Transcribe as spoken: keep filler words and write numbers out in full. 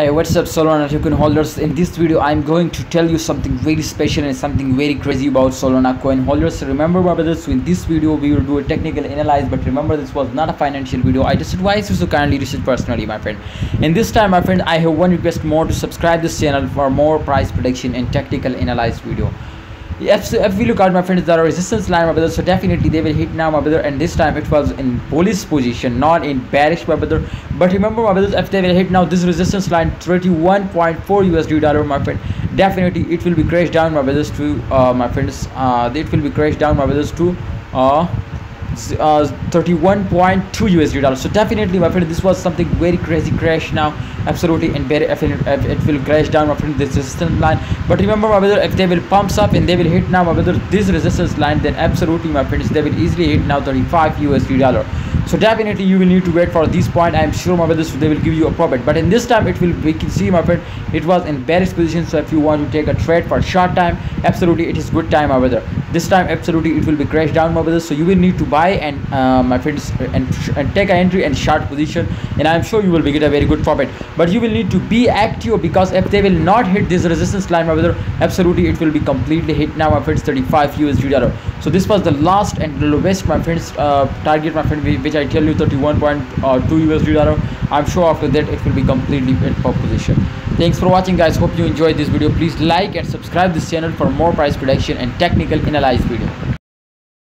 Hey, what's up Solana token holders? In this video I'm going to tell you something very special and something very crazy about Solana coin holders. Remember my brothers, so in this video we will do a technical analysis, but remember this was not a financial video. I just advise you to so kindly research personally, my friend. And this time, my friend, I have one request more to subscribe this channel for more price prediction and technical analysis video. If, if we look out, my friends, there are resistance line, my brother, so definitely they will hit now, my brother, and this time it was in bullish position, not in bearish, my brother. But remember, my brothers, if they will hit now this resistance line thirty-one point four U S D dollar, my friend, definitely it will be crashed down, my brothers, to uh, my friends, uh, it will be crashed down, my brothers, to uh, uh thirty-one point two U S D dollar. So definitely, my friend, this was something very crazy crash now, absolutely, and very it will crash down, my friend, this resistance line. But remember, my brother, if they will pumps up and they will hit now, my brother, this resistance line, then absolutely, my friends, they will easily hit now thirty-five U S D dollar. So definitely you will need to wait for this point. I am sure, my brothers, they will give you a profit. But in this time it will, we can see, my friend, it was in bearish position. So if you want to take a trade for short time, absolutely it is good time, my brother. This time absolutely it will be crashed down, my brothers. So you will need to buy and uh, my friends and, and take an entry and short position, and I am sure you will get a very good profit. But you will need to be active, because if they will not hit this resistance line, my brother, absolutely it will be completely hit now, my friends, thirty-five U S D dollar. So this was the last and lowest, my friends, uh, target, my friend, which I tell you thirty-one point two U S D dollar. I'm sure after that it will be completely in top position. Thanks for watching, guys. Hope you enjoyed this video. Please like and subscribe this channel for more price prediction and technical analysis video.